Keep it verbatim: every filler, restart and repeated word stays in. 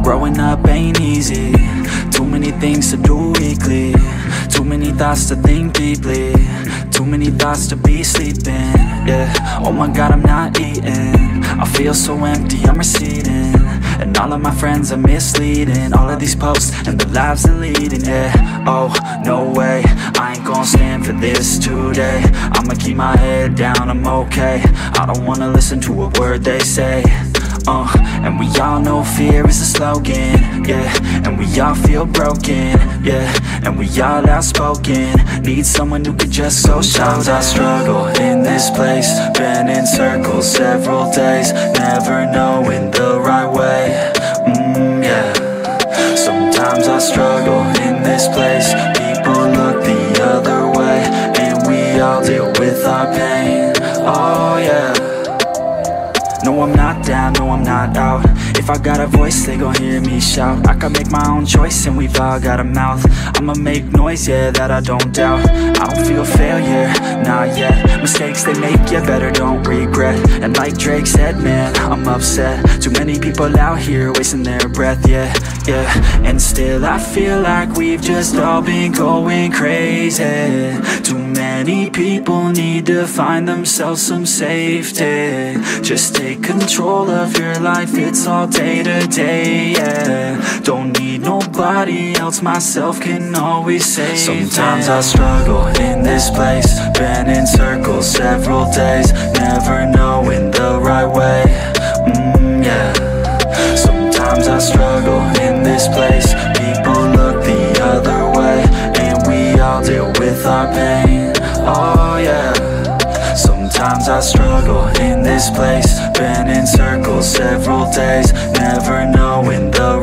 Growing up ain't easy. Too many things to do weekly. Too many thoughts to think deeply. Too many thoughts to be sleeping. Yeah, oh my god, I'm not eating. I feel so empty, I'm receding. And all of my friends are misleading. All of these posts and the lives they're leading. Yeah, oh, no way. I ain't gonna stand for this today. I'ma keep my head down, I'm okay. I don't wanna listen to a word they say. Uh, and we all know fear is a slogan, yeah. And we all feel broken, yeah. And we all outspoken. Need someone who could just so shout. Sometimes I struggle in this place. Been in circles several days, never knowing the right way. Mmm, yeah. Sometimes I struggle in this place. People look the other way, and we all deal with our pain. Oh yeah. No, I'm not down, no, I'm not out. If I got a voice, they gon' hear me shout. I can make my own choice, and we've all got a mouth. I'ma make noise, yeah, that I don't doubt. I don't feel failure, not yet. Mistakes they make, yeah, better don't regret. And like Drake said, man, I'm upset. Too many people out here wasting their breath, yeah, yeah. And still I feel like we've just all been going crazy. Too many people need to find themselves some safety. Just take Take control of your life, it's all day to day, yeah. Don't need nobody else, myself can always save. Sometimes I struggle in this place. Been in circles several days, never knowing the right way. Mmm, yeah. Sometimes I struggle in this place. People look the other way, and we all deal with our pain. Oh yeah. Sometimes I struggle in this place. Been in circles several days, never knowing the